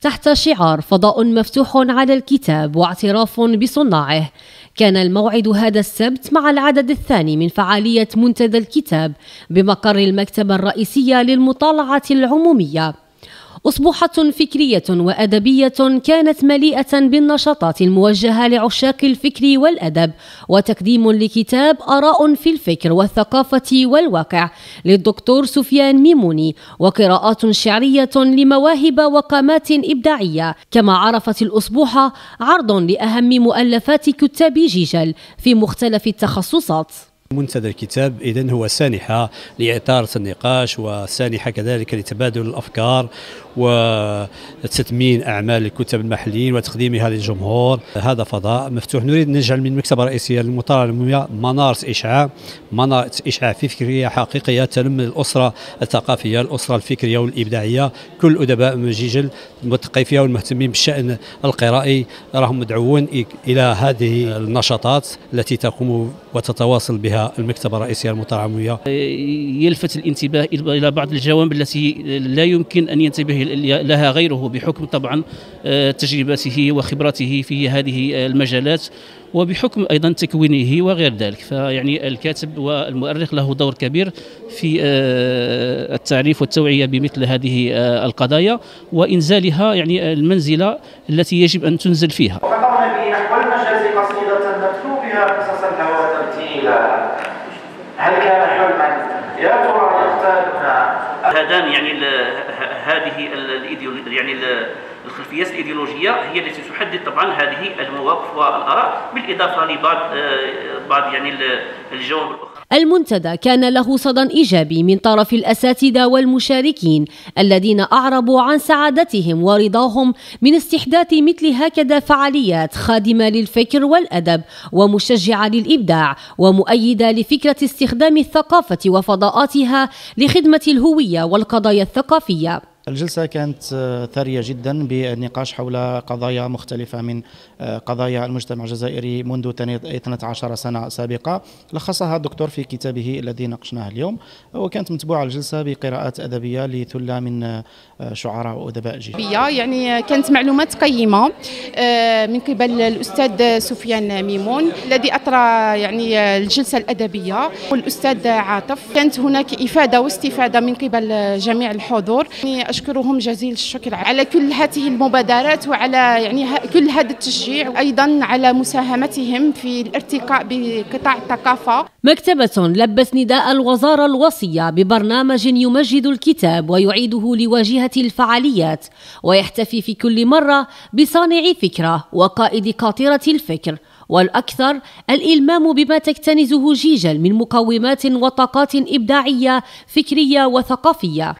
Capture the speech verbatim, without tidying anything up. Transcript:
تحت شعار فضاء مفتوح على الكتاب واعتراف بصناعه. كان الموعد هذا السبت مع العدد الثاني من فعالية منتدى الكتاب بمقر المكتبة الرئيسية للمطالعة العمومية. أصبحة فكرية وأدبية كانت مليئة بالنشاطات الموجهة لعشاق الفكر والأدب، وتقديم لكتاب آراء في الفكر والثقافة والواقع للدكتور سفيان ميموني، وقراءات شعرية لمواهب وقامات إبداعية. كما عرفت الأصبحة عرض لأهم مؤلفات كتاب جيجل في مختلف التخصصات. منتدى الكتاب إذن هو سانحة لإثارة النقاش، وسانحة كذلك لتبادل الأفكار وتثمين أعمال الكتاب المحليين وتقديمها للجمهور. هذا فضاء مفتوح نريد نجعل من المكتبة الرئيسية للمطالعة العمومية منارة إشعاع، منارة إشعاع فكرية حقيقية تلم الأسرة الثقافية، الأسرة الفكرية والإبداعية. كل أدباء من جيجل المتثقفين والمهتمين بالشأن القرائي راهم مدعوون إلى هذه النشاطات التي تقوم وتتواصل بها المكتبة الرئيسية للمطالعة العمومية. يلفت الانتباه إلى بعض الجوانب التي لا يمكن أن ينتبه لها غيره بحكم طبعا تجربته وخبرته في هذه المجالات، وبحكم أيضا تكوينه وغير ذلك. فيعني الكاتب والمؤرخ له دور كبير في التعريف والتوعية بمثل هذه القضايا وإنزالها يعني المنزلة التي يجب أن تنزل فيها. هل كان حلما يا ترى يختارنا؟ هذان يعني هذه يعني الخلفيات الايديولوجيه هي التي تحدد طبعا هذه المواقف والاراء، بالاضافه لبعض بعض يعني الجوانب الاخرى. المنتدى كان له صدى إيجابي من طرف الأساتذة والمشاركين الذين أعربوا عن سعادتهم ورضاهم من استحداث مثل هكذا فعاليات خادمة للفكر والأدب ومشجعة للإبداع ومؤيدة لفكرة استخدام الثقافة وفضاءاتها لخدمة الهوية والقضايا الثقافية. الجلسة كانت ثرية جدا بالنقاش حول قضايا مختلفة من قضايا المجتمع الجزائري منذ اثنتي عشرة سنة سابقة، لخصها الدكتور في كتابه الذي ناقشناه اليوم. وكانت متبوعة الجلسة بقراءات أدبية لثلة من شعراء وأدباء جيجل. يعني كانت معلومات قيمة من قبل الأستاذ سفيان ميمون الذي أطرى يعني الجلسة الأدبية، والأستاذ عاطف. كانت هناك إفادة واستفادة من قبل جميع الحضور. أشكرهم جزيل الشكر على كل هذه المبادرات وعلى يعني كل هذا التشجيع، أيضا على مساهمتهم في الارتقاء بقطاع الثقافة. مكتبة لبت نداء الوزارة الوصية ببرنامج يمجد الكتاب ويعيده لواجهة الفعاليات، ويحتفي في كل مرة بصانع فكرة وقائد قاطرة الفكر، والأكثر الإلمام بما تكتنزه جيجل من مقومات وطاقات إبداعية فكرية وثقافية.